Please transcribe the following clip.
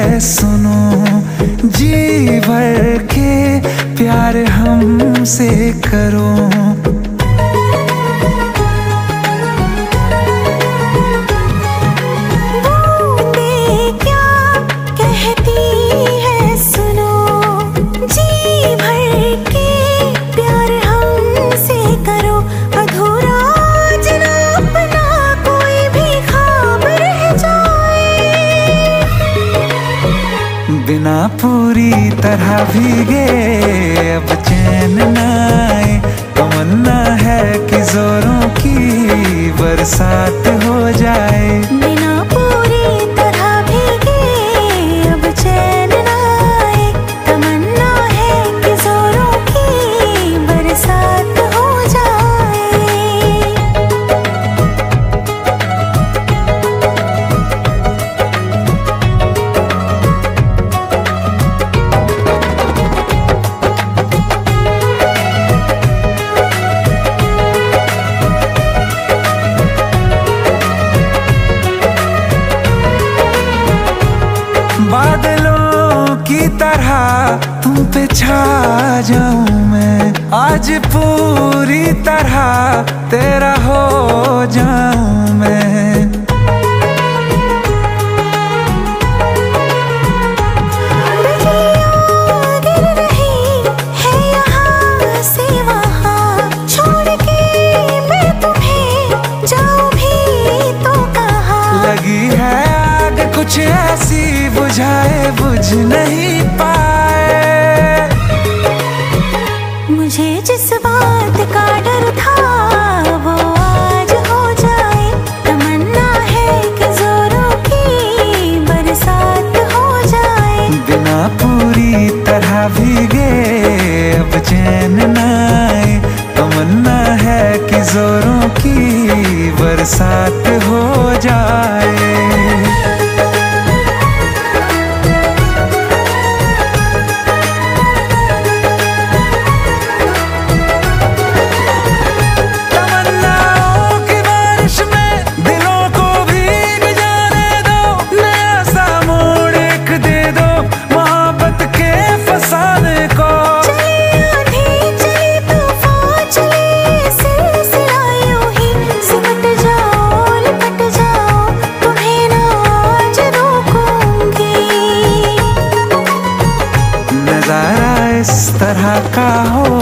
है सुनो, जी भर के प्यार हमसे करो। क्या कहती है सुनो, जी भर के प्यार हमसे करो। अधूरा जनाब ना कोई भी ख्वाब रह जाए, बिना पूरी तरह भीगे अब चैन न आए। तमन्ना है कि जोरों की बरसात हो जाए। बिना पूरी तरह भीगे अब चैन न आए। तमन्ना है कि जोरों की बरसात हो तुम पे छा जाऊं मैं, आज पूरी तरह तेरा हो जाऊं मैं। कुछ ऐसी बुझाए बुझ नहीं पाए। मुझे जिस बात का डर था वो आज हो जाए। तमन्ना है कि जोरों की बरसात हो जाए। बिना पूरी तरह भीगे अब चैन न आए। तमन्ना है कि जोरों की बरसात हो जाए। तरह का हो